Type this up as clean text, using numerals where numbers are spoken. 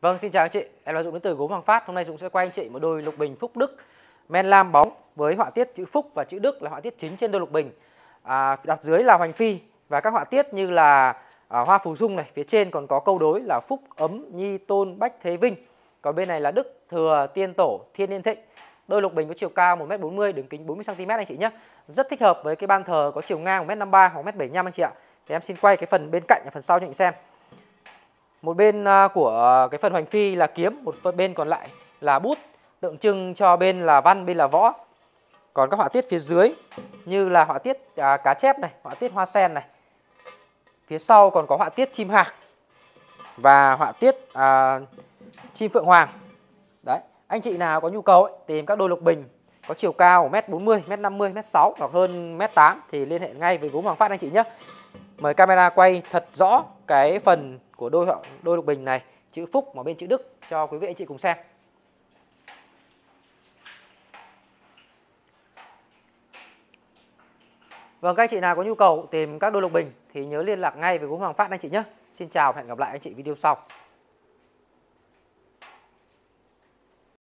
Vâng, xin chào anh chị, em là Dũng đến từ Gốm Hoàng Phát. Hôm nay Dũng sẽ quay anh chị một đôi lục bình Phúc Đức men lam bóng với họa tiết chữ Phúc và chữ Đức là họa tiết chính trên đôi lục bình. Đặt dưới là hoành phi và các họa tiết như là hoa phù dung này, phía trên còn có câu đối là Phúc ấm nhi tôn bách thế vinh. Còn bên này là Đức thừa tiên tổ thiên yên thịnh. Đôi lục bình có chiều cao 1m40, đường kính 40cm anh chị nhé. Rất thích hợp với cái ban thờ có chiều ngang 1m53 hoặc 1m75 anh chị ạ. Thì em xin quay cái phần bên cạnh và phần sau cho anh xem. Một bên của cái phần hoành phi là kiếm, một bên còn lại là bút, tượng trưng cho bên là văn, bên là võ. Còn các họa tiết phía dưới như là họa tiết cá chép này, họa tiết hoa sen này. Phía sau còn có họa tiết chim hạc và họa tiết chim phượng hoàng. Đấy, anh chị nào có nhu cầu ấy, tìm các đôi lục bình có chiều cao 1m40, 1m50, 1m6 hoặc hơn 1m8 thì liên hệ ngay với Gốm Hoàng Phát anh chị nhé. Mời camera quay thật rõ cái phần của đôi lục bình này, chữ Phúc mà bên chữ Đức cho quý vị anh chị cùng xem. Vâng, các anh chị nào có nhu cầu tìm các đôi lục bình thì nhớ liên lạc ngay với Gốm Hoàng Phát anh chị nhé. Xin chào và hẹn gặp lại anh chị video sau.